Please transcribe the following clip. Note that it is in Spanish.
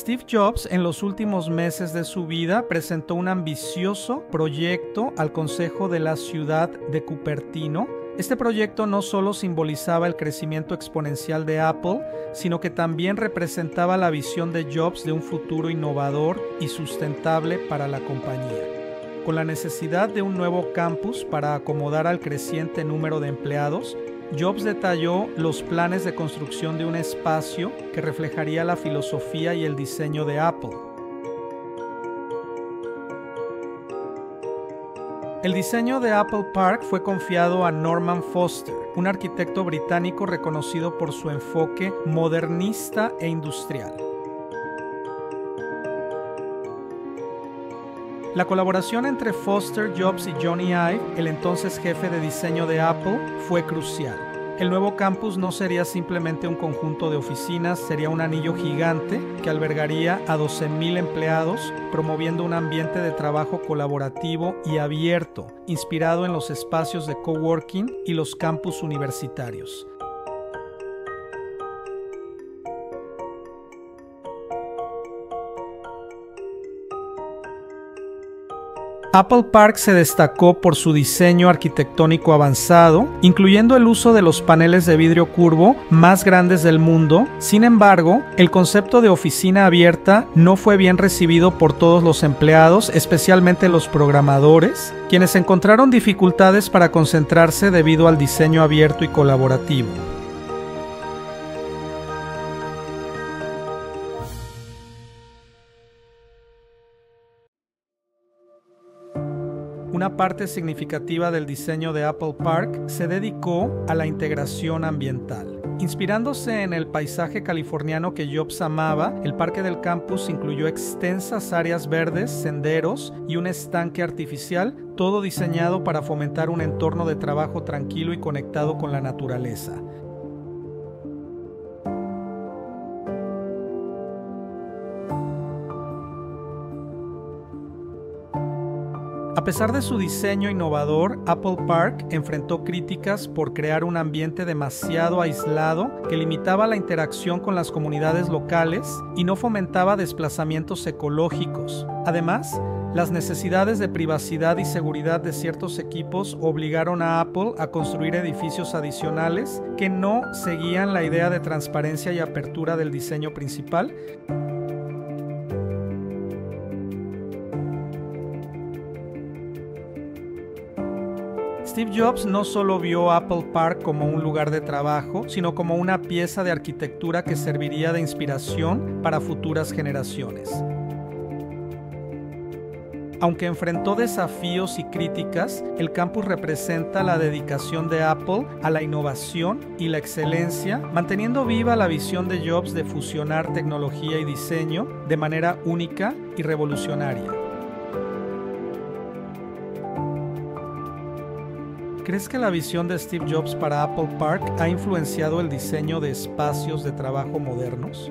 Steve Jobs, en los últimos meses de su vida, presentó un ambicioso proyecto al Consejo de la Ciudad de Cupertino. Este proyecto no solo simbolizaba el crecimiento exponencial de Apple, sino que también representaba la visión de Jobs de un futuro innovador y sustentable para la compañía. Con la necesidad de un nuevo campus para acomodar al creciente número de empleados, Jobs detalló los planes de construcción de un espacio que reflejaría la filosofía y el diseño de Apple. El diseño de Apple Park fue confiado a Norman Foster, un arquitecto británico reconocido por su enfoque modernista e industrial. La colaboración entre Foster, Jobs y Jony Ive, el entonces jefe de diseño de Apple, fue crucial. El nuevo campus no sería simplemente un conjunto de oficinas, sería un anillo gigante que albergaría a 12,000 empleados, promoviendo un ambiente de trabajo colaborativo y abierto, inspirado en los espacios de coworking y los campus universitarios. Apple Park se destacó por su diseño arquitectónico avanzado, incluyendo el uso de los paneles de vidrio curvo más grandes del mundo. Sin embargo, el concepto de oficina abierta no fue bien recibido por todos los empleados, especialmente los programadores, quienes encontraron dificultades para concentrarse debido al diseño abierto y colaborativo. Una parte significativa del diseño de Apple Park se dedicó a la integración ambiental. Inspirándose en el paisaje californiano que Jobs amaba, el parque del campus incluyó extensas áreas verdes, senderos y un estanque artificial, todo diseñado para fomentar un entorno de trabajo tranquilo y conectado con la naturaleza. A pesar de su diseño innovador, Apple Park enfrentó críticas por crear un ambiente demasiado aislado que limitaba la interacción con las comunidades locales y no fomentaba desplazamientos ecológicos. Además, las necesidades de privacidad y seguridad de ciertos equipos obligaron a Apple a construir edificios adicionales que no seguían la idea de transparencia y apertura del diseño principal. Steve Jobs no solo vio Apple Park como un lugar de trabajo, sino como una pieza de arquitectura que serviría de inspiración para futuras generaciones. Aunque enfrentó desafíos y críticas, el campus representa la dedicación de Apple a la innovación y la excelencia, manteniendo viva la visión de Jobs de fusionar tecnología y diseño de manera única y revolucionaria. ¿Crees que la visión de Steve Jobs para Apple Park ha influenciado el diseño de espacios de trabajo modernos?